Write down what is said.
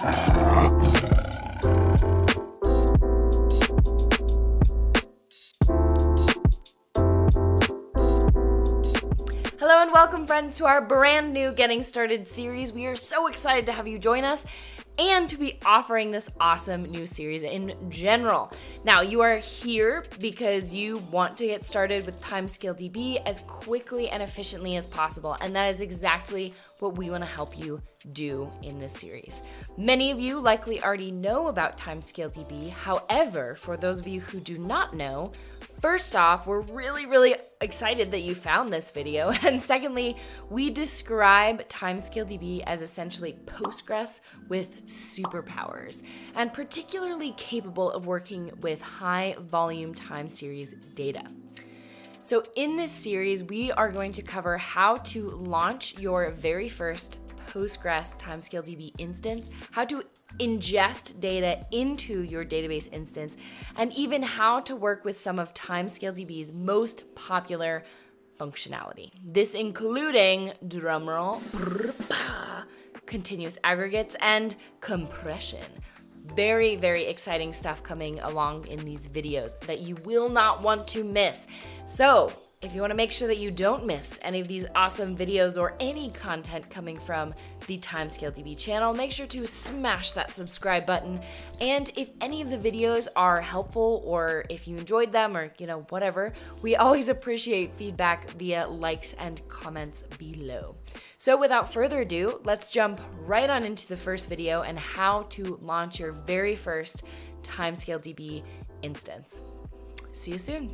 Hello and welcome, friends, to our brand new Getting Started series. We are so excited to have you join us and to be offering this awesome new series in general. Now, you are here because you want to get started with TimescaleDB as quickly and efficiently as possible, and that is exactly what we want to help you do in this series. Many of you likely already know about TimescaleDB. However, for those of you who do not know, first off, we're really excited that you found this video. And secondly, we describe TimescaleDB as essentially Postgres with superpowers, and particularly capable of working with high volume time series data. So in this series, we are going to cover how to launch your very first Postgres TimescaleDB instance, how to ingest data into your database instance, and even how to work with some of TimescaleDB's most popular functionality. This including, drumroll, continuous aggregates and compression. Very exciting stuff coming along in these videos that you will not want to miss. So if you want to make sure that you don't miss any of these awesome videos or any content coming from the TimescaleDB channel, make sure to smash that subscribe button. And if any of the videos are helpful, or if you enjoyed them, or whatever, we always appreciate feedback via likes and comments below. So without further ado, let's jump right on into the first video and how to launch your very first TimescaleDB instance. See you soon.